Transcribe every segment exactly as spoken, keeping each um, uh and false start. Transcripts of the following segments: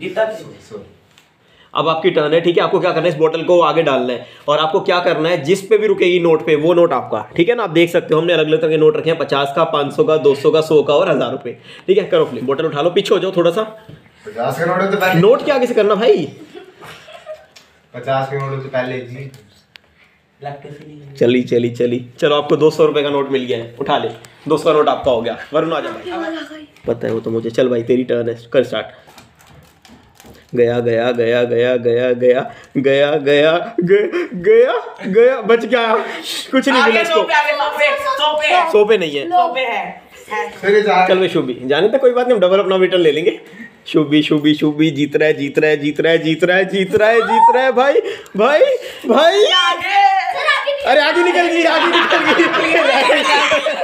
गीता की सॉरी। अब आपकी टर्न है, ठीक है। आपको क्या करना है, इस बोतल को आगे डालना है और आपको क्या करना है, जिस पे भी रुकेगी नोट पे वो नोट आपका, ठीक है ना। आप देख सकते हो हमने अलग अलग तरह के नोट रखे हैं, पचास का, पाँच सौ का, दो सौ का, सौ का और हज़ार रुपये, ठीक है। करो प्लीज, बोतल उठा लो, पीछे हो जाओ थोड़ा सा। पचास का नोट तो नोट के आगे से करना भाई, पचास का नोट तो पहले। चली चली चली चलो, आपको दो सौ रुपये का नोट मिल गया है, उठा ले, दो सौ का नोट आपका हो गया, वरना आ जाए पता है वो तो मुझे। चल भाई तेरी टर्न है, कर स्टार्ट। गया गया गया गया गया गया गया गया गया गया बच गया, कुछ नहीं मिला इसको। सोपे नहीं है, चल भाई शुभी जाने तक कोई बात नहीं, हम डबल अपना रिटर्न ले लेंगे। शुभी शुभी शुभी जीत रहा है जीत रहा है जीत रहा है जीत रहा है जीत रहा है जीत रहा है भाई भाई भाई। अरे आगे निकल गई, आगे निकल गई।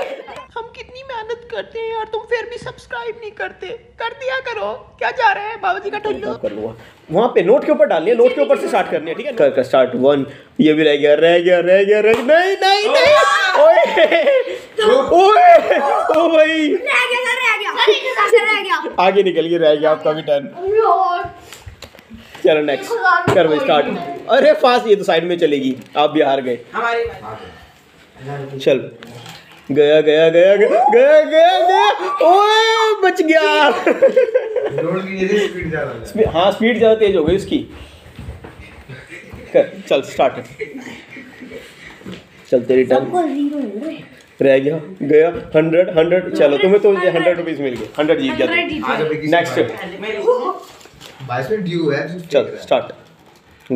हम कितनी मेहनत करते हैं और तुम फिर भी सब्सक्राइब नहीं करते, कर दिया करो। क्या जा रहे हैं बाबूजी का टुल्लू कर लूँगा, वहाँ पे नोट के ऊपर डालनी है, नोट के ऊपर से स्टार्ट करनी है, ठीक है। कर कर स्टार्ट, वन। ये भी रह गया रह गया रह गया रह नहीं नहीं नहीं ओए ओए ओ भाई रह गया रह गया रह गया आगे निकल गया, रह गया आपका भी टर्न। चलो नेक्स्ट कर भाई स्टार्ट। अरे फास्ट, ये तो साइड में चलेगी, आप भी हार गए हमारे। चल गया गया गया गया गया गया गया ओए बच गया। स्पीड ज़्यादा, हाँ स्पीड ज़्यादा तेज हो गई उसकी। कर चल स्टार्ट, चल तेरी टर्न। रह गया गया हंड्रेड हंड्रेड चलो तुम्हें तो हंड्रेड रुपीज़ मिल गए, हंड्रेड जीत गया। नेक्स्ट चल स्टार्ट।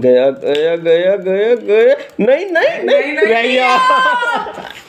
गया गया गया गया गया नहीं नहीं नहीं रह गया।